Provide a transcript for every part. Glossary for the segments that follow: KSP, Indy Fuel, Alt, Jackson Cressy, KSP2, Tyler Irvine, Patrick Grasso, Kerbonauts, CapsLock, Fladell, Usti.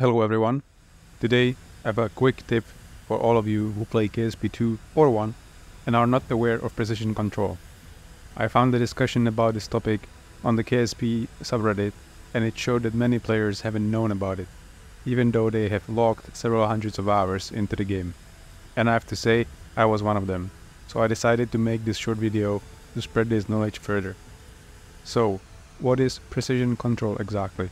Hello everyone, today I have a quick tip for all of you who play KSP2 or 1 and are not aware of precision control. I found a discussion about this topic on the KSP subreddit and it showed that many players haven't known about it, even though they have logged several hundreds of hours into the game. And I have to say, I was one of them, so I decided to make this short video to spread this knowledge further. So, what is precision control exactly?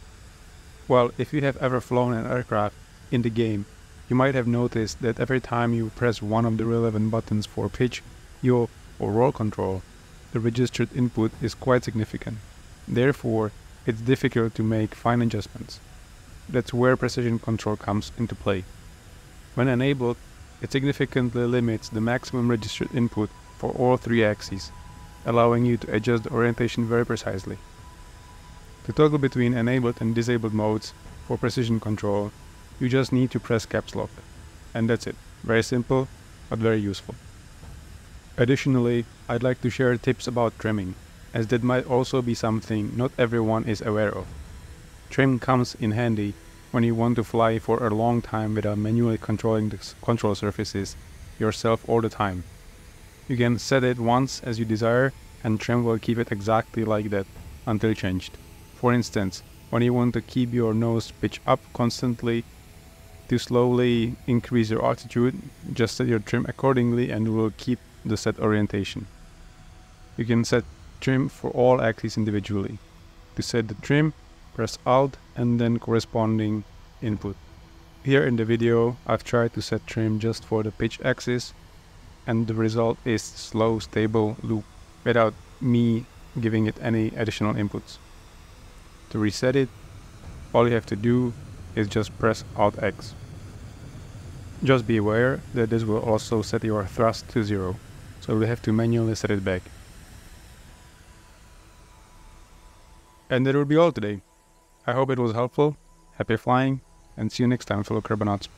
Well, if you have ever flown an aircraft in the game, you might have noticed that every time you press one of the relevant buttons for pitch, yaw, or roll control, the registered input is quite significant. Therefore, it's difficult to make fine adjustments. That's where precision control comes into play. When enabled, it significantly limits the maximum registered input for all three axes, allowing you to adjust the orientation very precisely. To toggle between enabled and disabled modes for precision control, you just need to press CapsLock. And that's it. Very simple, but very useful. Additionally, I'd like to share tips about trimming, as that might also be something not everyone is aware of. Trim comes in handy when you want to fly for a long time without manually controlling the control surfaces yourself all the time. You can set it once as you desire, and trim will keep it exactly like that until changed. For instance, when you want to keep your nose pitch up constantly to slowly increase your altitude, just set your trim accordingly and will keep the set orientation. You can set trim for all axes individually. To set the trim, press Alt and then corresponding input. Here in the video, I've tried to set trim just for the pitch axis and the result is slow, stable loop without me giving it any additional inputs. To reset it, all you have to do is just press Alt X. Just be aware that this will also set your thrust to 0, so you'll have to manually set it back. And that would be all today. I hope it was helpful, happy flying, and see you next time fellow Kerbonauts.